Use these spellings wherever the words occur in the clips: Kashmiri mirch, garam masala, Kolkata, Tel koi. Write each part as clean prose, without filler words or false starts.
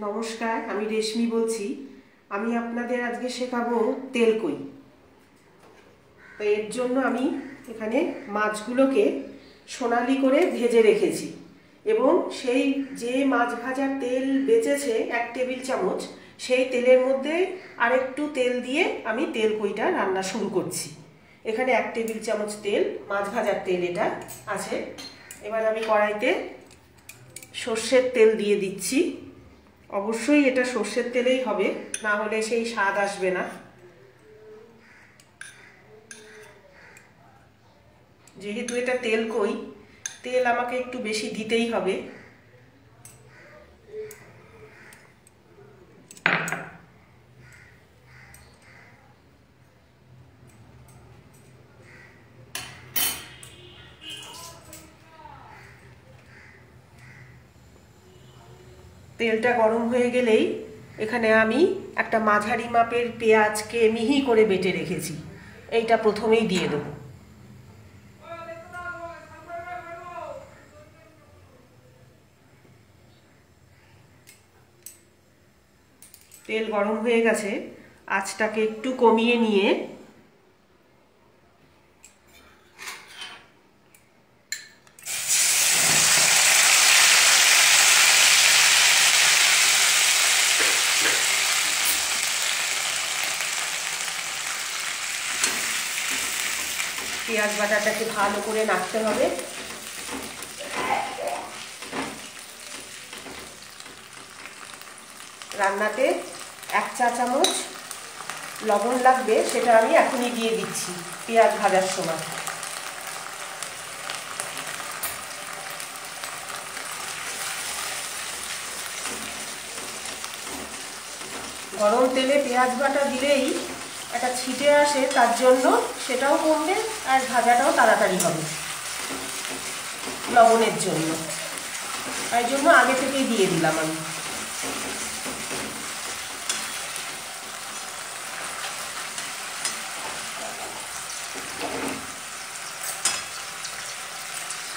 नमस्कार आमी रेशमी बोलছি आमी आपनादेर आज के शेखाबो तेल कोई। तो एर जोन्नो आमी एखाने माछगुलोके सोनाली करे भेजे रेखेছি एबं सेई जे माछ भाजार तेल बेचেছে एक टेबिल चामच सेई तेलेर मধ্যে आरेकटू तेल दिए आमी तेल कोईटा रान्ना शुरू करছি। एखाने एक टेबिल चामच तेल माछ भाजार तेल एटा आछे। एबार आमी कड़ाइते सर्षेर तेल दिए दिচ্ছি। अवश्य ये सर्षे तेले ही ना होले से स्वाद आसबे ना। जेहेतु ये तेल कोई तेल आमाके एकटू बेशी दीते ही होबे। तेलटा गरम हो गेलेई एखाने आमी एकटा माझारी मापेर पेंयाज के मिहि करे बेटे रेखेছি एइटा प्रथमेई दिए देब। तेल गरम हो गेছে आँचटाके एकटू कमिए निয়ে পেঁয়াজ বাটাটাকে ভালো করে নাড়তে হবে। রান্নাতে এক চা চামচ লবণ লাগবে, সেটা আমি এখনই দিয়ে দিচ্ছি পেঁয়াজ ভাজার সময়। গরম তেলে পেঁয়াজ বাটা দিলেই একটা ছিটে আসে, তার জন্য সেটাও কমবে আর ভাজাটাও তাড়াতাড়ি হবে লবণের জন্য। তাই জন্য আগে থেকেই দিয়ে দিলাম আমি।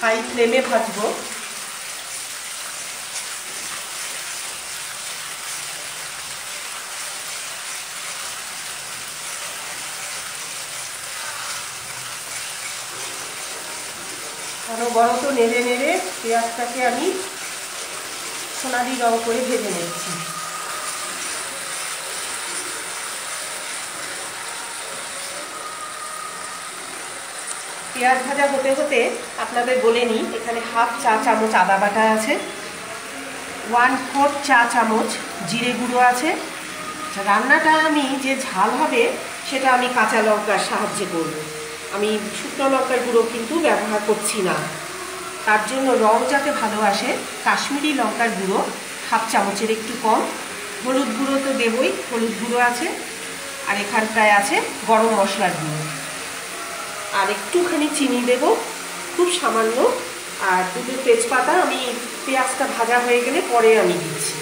হাই ফ্লেমে ভাজবো। অনবরত নেড়ে নেড়ে পেঁয়াজটাকে আমি সোনালি রং করে ভেজে নিচ্ছি। পেঁয়াজ ভাজা হতে হতে আপনাদের বলে নিই এখানে হাফ চা চামচ আদা বাটা আছে, 1/4 চা চামচ জিরে গুঁড়ো আছে। রান্নাটা আমি যে ঝাল হবে সেটা আমি কাঁচা লঙ্কার সাহায্যে করব। আমি শুকনো লঙ্কার গুঁড়ো কিন্তু ব্যবহার করছি না, তার জন্য রং যাতে ভালো আসে কাশ্মীরি লঙ্কার গুঁড়ো হাফ চামচের একটু কম। হলুদ গুঁড়ো তো দেবই, হলুদ গুঁড়ো আছে। আর এখানটায় আছে গরম মশলার গুঁড়ো আর একটুখানি চিনি দেব খুব সামান্য। আর দুটো তেজপাতা আমি পেঁয়াজটা ভাজা হয়ে গেলে পরে আমি দিচ্ছি।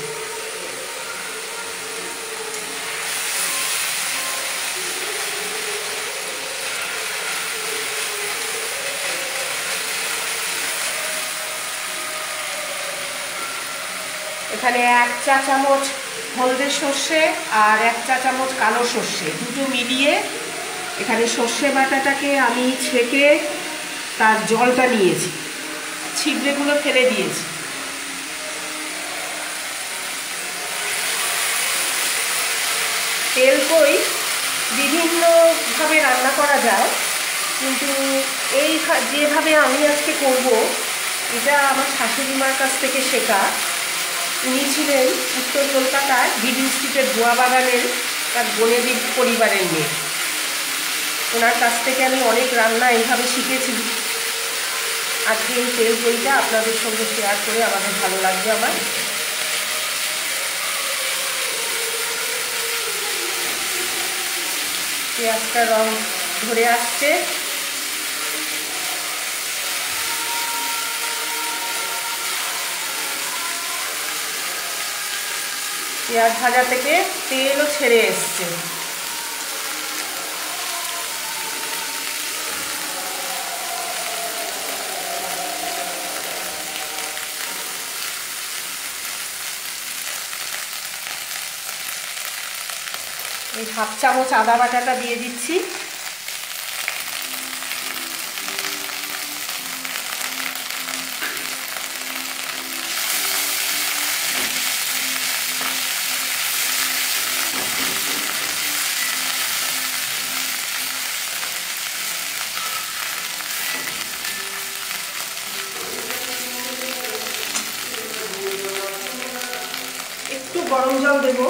এখানে এক চা চামচ হলদে সর্ষে আর এক চা চামচ কালো সর্ষে দুটো মিলিয়ে এখানে সর্ষে বাটাটাকে আমি ছেঁকে তার জলটা নিয়েছি, ছিবড়েগুলো ফেলে দিয়েছি। তেল কই বিভিন্নভাবে রান্না করা যায়, কিন্তু এই যেভাবে আমি আজকে করব এটা আমার শাশুড়ি মার কাছ থেকে শেখা। উনি ছিলেন উত্তর কলকাতার বিডি স্ট্রিটের গোয়া বাগানের তার বোনেদের পরিবারের মেয়ে। ওনার কাছ থেকে আমি অনেক রান্না এইভাবে শিখেছি। আজকে এই তেল কইটা আপনাদের সঙ্গে শেয়ার করে আমাদের ভালো লাগবে আমার। পেঁয়াজটা রং ধরে আসছে। পেঁয়াজ ভাজা থেকে তেলও ছেড়ে এসছে। এই হাফ চামচ আদা বাটাটা দিয়ে দিচ্ছি। একটু গরম জল দেব।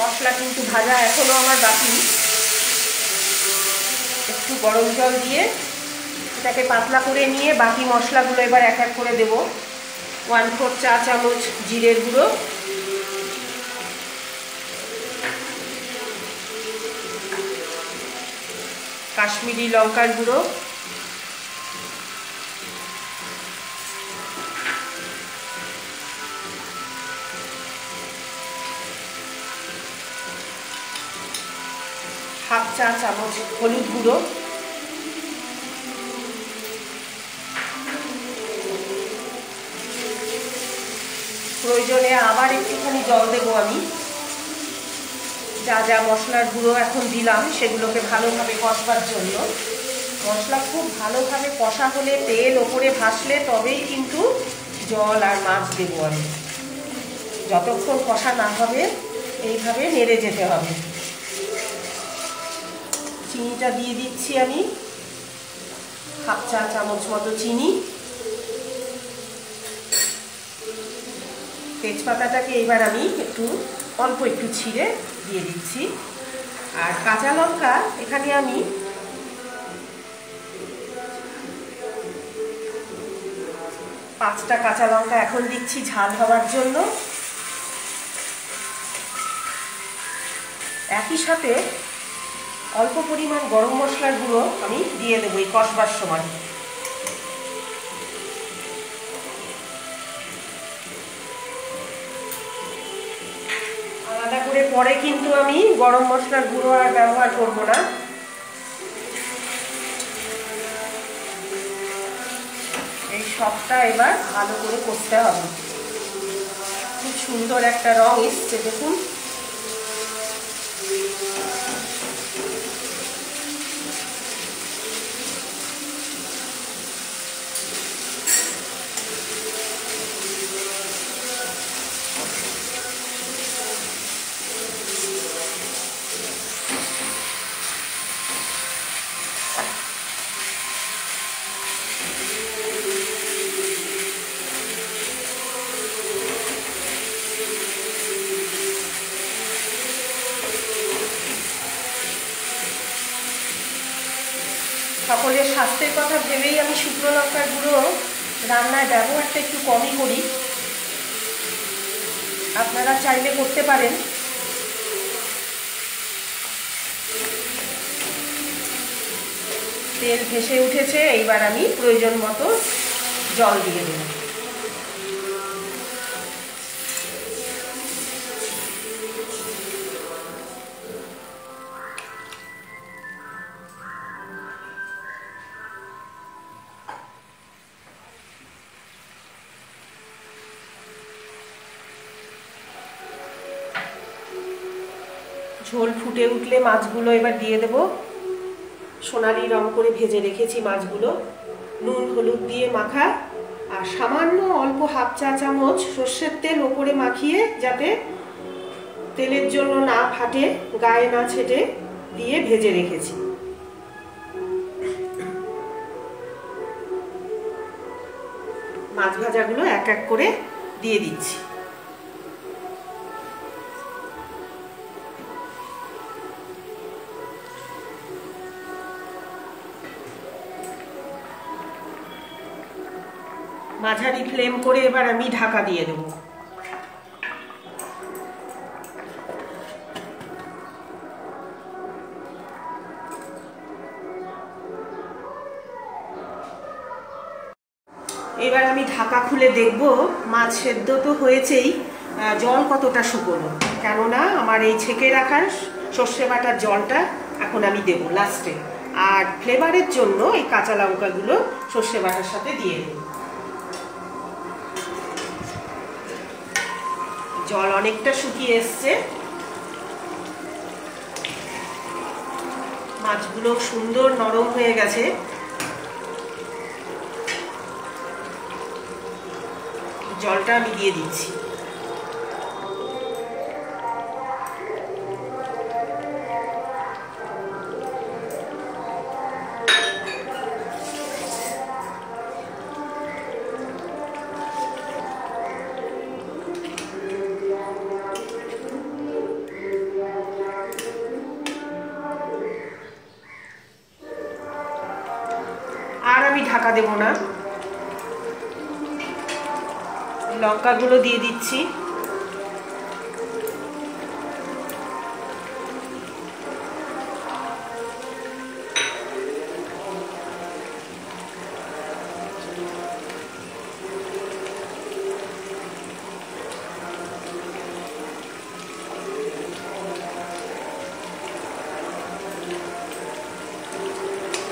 মশলা কিন্তু ভাজা এখনো আমার বাকি, একটু গরম জল দিয়ে এটাকে পাতলা করে নিয়ে বাকি মশলাগুলো এবার এক এক করে দেব। 1/4 চা চামচ জিরের গুঁড়ো, কাশ্মীরি লঙ্কার গুঁড়ো, 1/2 চা চামচ হলুদ গুঁড়ো, 2 আবার একটুখানি জল দেবো। আমি যা যা মশলার গুঁড়ো এখন দিলাম সেগুলোকে ভালোভাবে কষবার জন্য। মশলা খুব ভালোভাবে কষা হলে, তেল ওপরে ভাসলে তবেই কিন্তু জল আর মাছ দেবো আমি। যতক্ষণ কষা না হবে এইভাবে নেড়ে যেতে হবে। চিনিটা দিয়ে দিচ্ছি আমি, 1/2 চা চামচ মতো চিনি। তেজপাতাটাকে এবার আমি অল্প একটু ছিঁড়ে দিয়ে দিচ্ছি। আর কাঁচা লঙ্কা এখানে আমি 5টা কাঁচা লঙ্কা এখন দিচ্ছি ঝাল হওয়ার জন্য। একই সাথে অল্প পরিমাণ গরম মশলার গুঁড়ো আমি দিয়ে দেবো এই কষবার সময়। আলাদা করে পরে কিন্তু আমি গরম মশলার গুঁড়ো আর ব্যবহার করব না। এই সবটা এবার ভালো করে করতে হবে। খুব সুন্দর একটা রং এসছে দেখুন। সকলের স্বাস্থ্যের কথা ভেবেই আমি শুকনো লঙ্কার গুঁড়ো রান্নায় ব্যবহারটা একটু কমই করি। আপনারা চাইলে করতে পারেন। তেল ভেসে উঠেছে, এইবার আমি প্রয়োজন মতো জল দিয়ে দেব। ঝোল ফুটে উঠলে মাছগুলো এবার দিয়ে দেব। সোনালি রং করে ভেজে রেখেছি মাছগুলো, নুন হলুদ দিয়ে মাখা। আর সামান্য অল্প 1/2 চা চামচ সর্ষের তেল ওপরে মাখিয়ে, যাতে তেলের জন্য না ফাটে, গায়ে না ছেটে, দিয়ে ভেজে রেখেছি। মাছ ভাজাগুলো এক এক করে দিয়ে দিচ্ছি। মাঝারি ফ্লেম করে এবার আমি ঢাকা দিয়ে দেব। এবার আমি ঢাকা খুলে দেখব মাছ সেদ্ধ তো হয়েছেই, জল কতটা শুকনো। কেননা আমার এই ছেঁকে রাখার সর্ষে বাটার জলটা এখন আমি দেবো লাস্টে। আর ফ্লেভারের জন্য এই কাঁচা লঙ্কাগুলো সর্ষে বাটার সাথে দিয়ে দেবো। জল অনেকটা শুকিয়ে এসছে, মাছগুলো সুন্দর নরম হয়ে গেছে। জলটা আমি দিয়ে দিচ্ছি। আর আমি ঢাকা দেব না, লঙ্কাগুলো দিয়ে দিচ্ছি।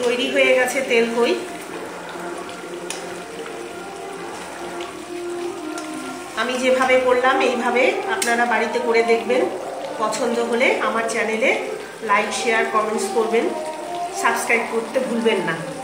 তৈরি হয়ে গেছে তেল কই। আমি যেভাবে করলাম এইভাবে আপনারা বাড়িতে করে দেখবেন। পছন্দ হলে আমার চ্যানেলে লাইক, শেয়ার, কমেন্টস করবেন। সাবস্ক্রাইব করতে ভুলবেন না।